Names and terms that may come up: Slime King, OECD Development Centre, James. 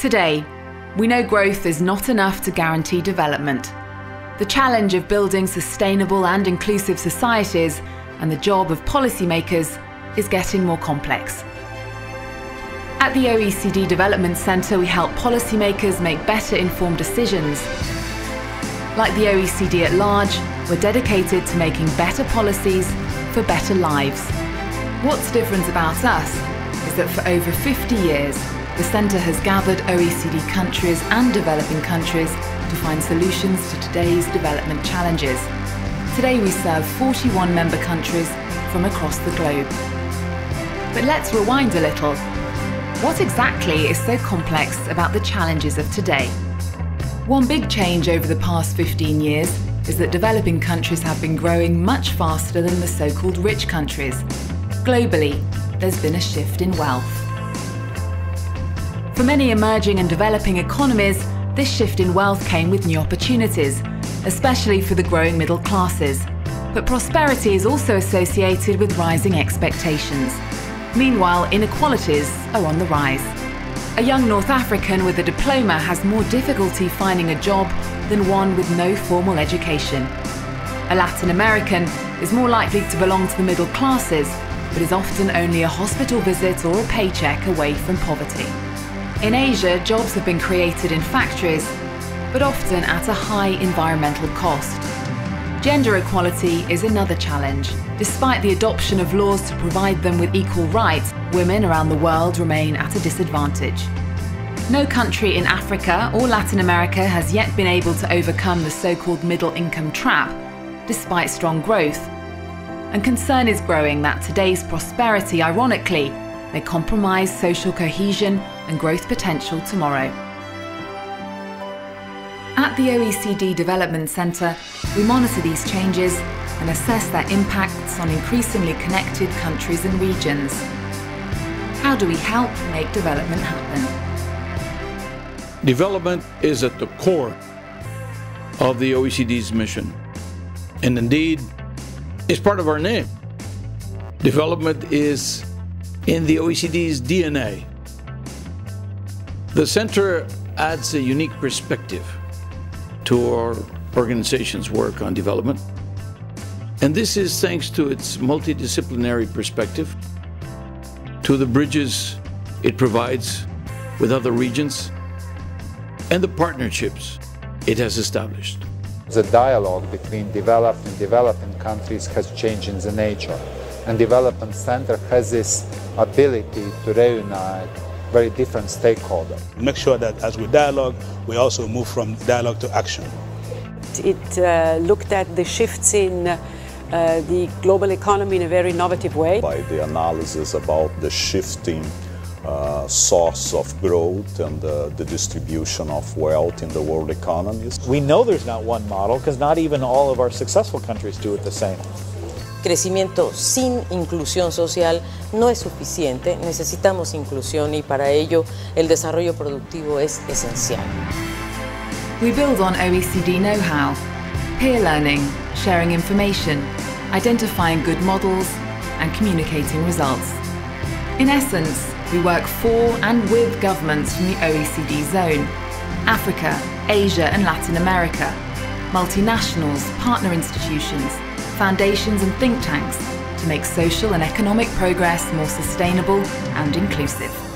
Today, we know growth is not enough to guarantee development. The challenge of building sustainable and inclusive societies and the job of policymakers is getting more complex. At the OECD Development Centre, we help policymakers make better informed decisions. Like the OECD at large, we're dedicated to making better policies for better lives. What's different about us is that for over 50 years, the Centre has gathered OECD countries and developing countries to find solutions to today's development challenges. Today we serve 41 member countries from across the globe. But let's rewind a little. What exactly is so complex about the challenges of today? One big change over the past 15 years is that developing countries have been growing much faster than the so-called rich countries. Globally, there's been a shift in wealth. For many emerging and developing economies, this shift in wealth came with new opportunities, especially for the growing middle classes. But prosperity is also associated with rising expectations. Meanwhile, inequalities are on the rise. A young North African with a diploma has more difficulty finding a job than one with no formal education. A Latin American is more likely to belong to the middle classes, but is often only a hospital visit or a paycheck away from poverty. In Asia, jobs have been created in factories, but often at a high environmental cost. Gender equality is another challenge. Despite the adoption of laws to provide them with equal rights, women around the world remain at a disadvantage. No country in Africa or Latin America has yet been able to overcome the so-called middle income trap, despite strong growth. And concern is growing that today's prosperity, ironically, may compromise social cohesion and growth potential tomorrow. At the OECD Development Centre, we monitor these changes and assess their impacts on increasingly connected countries and regions. How do we help make development happen? Development is at the core of the OECD's mission, and indeed, it's part of our name. Development is in the OECD's DNA. The Centre adds a unique perspective to our organization's work on development. And this is thanks to its multidisciplinary perspective, to the bridges it provides with other regions, and the partnerships it has established. The dialogue between developed and developing countries has changed in the nature, and Development Centre has this ability to reunite very different stakeholders. Make sure that as we dialogue, we also move from dialogue to action. It looked at the shifts in the global economy in a very innovative way. By the analysis about the shifting source of growth and the distribution of wealth in the world economies. We know there's not one model because not even all of our successful countries do it the same. Crecimiento sin inclusión social no es suficiente, necesitamos inclusión y para ello el desarrollo productivo es esencial. We build on OECD know-how, peer learning, sharing information, identifying good models and communicating results. In essence, we work for and with governments from the OECD zone, Africa, Asia and Latin America, multinationals, partner institutions, foundations and think tanks to make social and economic progress more sustainable and inclusive.